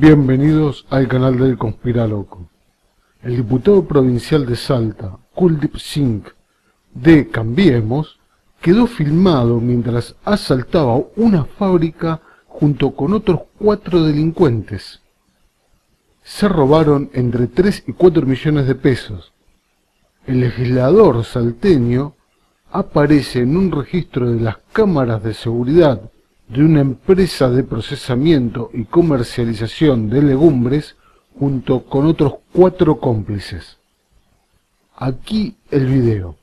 Bienvenidos al canal del Conspiraloco. El diputado provincial de Salta, Kuldeep Singh, de Cambiemos, quedó filmado mientras asaltaba una fábrica junto con otros 4 delincuentes. Se robaron entre 3 y 4 millones de pesos. El legislador salteño aparece en un registro de las cámaras de seguridad de una empresa de procesamiento y comercialización de legumbres junto con otros 4 cómplices. Aquí el video.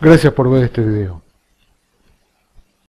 Gracias por ver este video.